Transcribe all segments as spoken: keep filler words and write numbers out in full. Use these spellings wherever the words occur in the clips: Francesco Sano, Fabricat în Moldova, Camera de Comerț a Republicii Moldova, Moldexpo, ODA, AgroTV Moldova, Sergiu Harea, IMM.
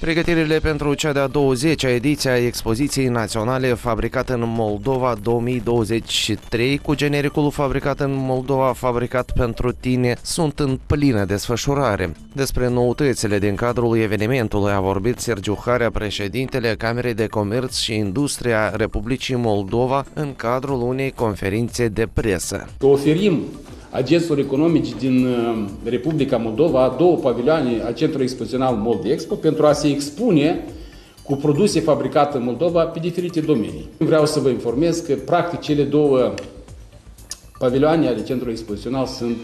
Pregătirile pentru cea de-a douăzecea ediție a expoziției naționale Fabricat în Moldova două mii douăzeci și trei cu genericul Fabricat în Moldova, fabricat pentru tine, sunt în plină desfășurare. Despre noutățile din cadrul evenimentului a vorbit Sergiu Harea, președintele Camerei de Comerț și Industrie a Republicii Moldova, în cadrul unei conferințe de presă. Oferim agenților economici din Republica Moldova două pavilioane a Centrului Expozițional Moldexpo pentru a se expune cu produse fabricate în Moldova pe diferite domenii. Vreau să vă informez că practic cele două pavilioane ale Centrului Expozițional sunt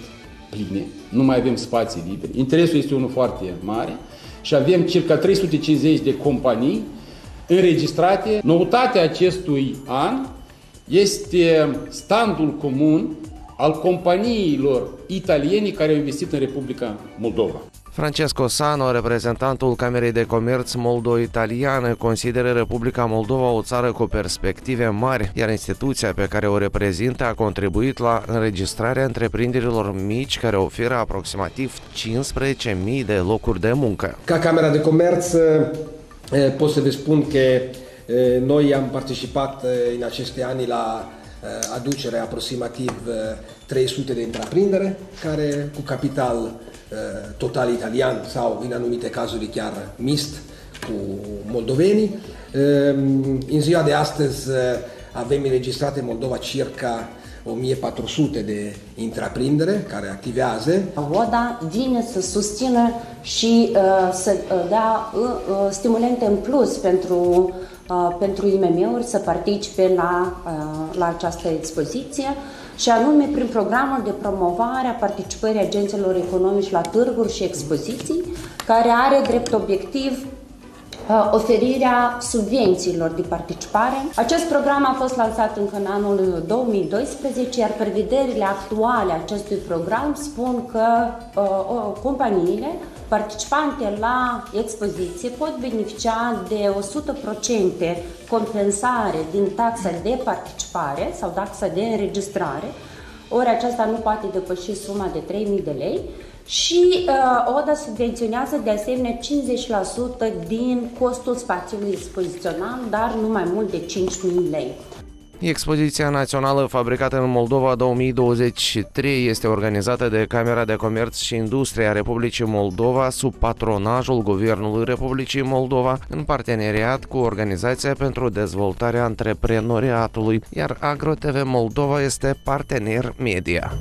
pline, nu mai avem spații libere. Interesul este unul foarte mare și avem circa trei sute cincizeci de companii înregistrate. Noutatea acestui an este standul comun al companiilor italiene care au investit în Republica Moldova. Francesco Sano, reprezentantul Camerei de Comerț moldo-italiană, consideră Republica Moldova o țară cu perspective mari, iar instituția pe care o reprezintă a contribuit la înregistrarea întreprinderilor mici, care oferă aproximativ cincisprezece mii de locuri de muncă. Ca Camera de Comerț pot să vă spun că noi am participat în aceste ani la aducere aproximativ trei sute de întreprindere care cu capital total italian sau în anumite cazuri chiar mixt cu moldovenii. În ziua de astăzi avem înregistrate în Moldova circa o mie patru sute de întreprindere care activează. O D A vine să susțină și să dea stimulente în plus pentru pentru I M M-uri să participe la, la această expoziție, și anume prin programul de promovare a participării agenților economici la târguri și expoziții, care are drept obiectiv oferirea subvențiilor de participare. Acest program a fost lansat încă în anul două mii doisprezece, iar prevederile actuale acestui program spun că uh, companiile participante la expoziție pot beneficia de o sută la sută compensare din taxa de participare sau taxa de înregistrare, ori aceasta nu poate depăși suma de trei mii de lei, și uh, O D A subvenționează de asemenea cincizeci la sută din costul spațiului expozițional, dar nu mai mult de cinci mii lei. Expoziția națională Fabricată în Moldova două mii douăzeci și trei este organizată de Camera de Comerț și Industrie a Republicii Moldova sub patronajul Guvernului Republicii Moldova, în parteneriat cu Organizația pentru Dezvoltarea Antreprenoriatului, iar AgroTV Moldova este partener media.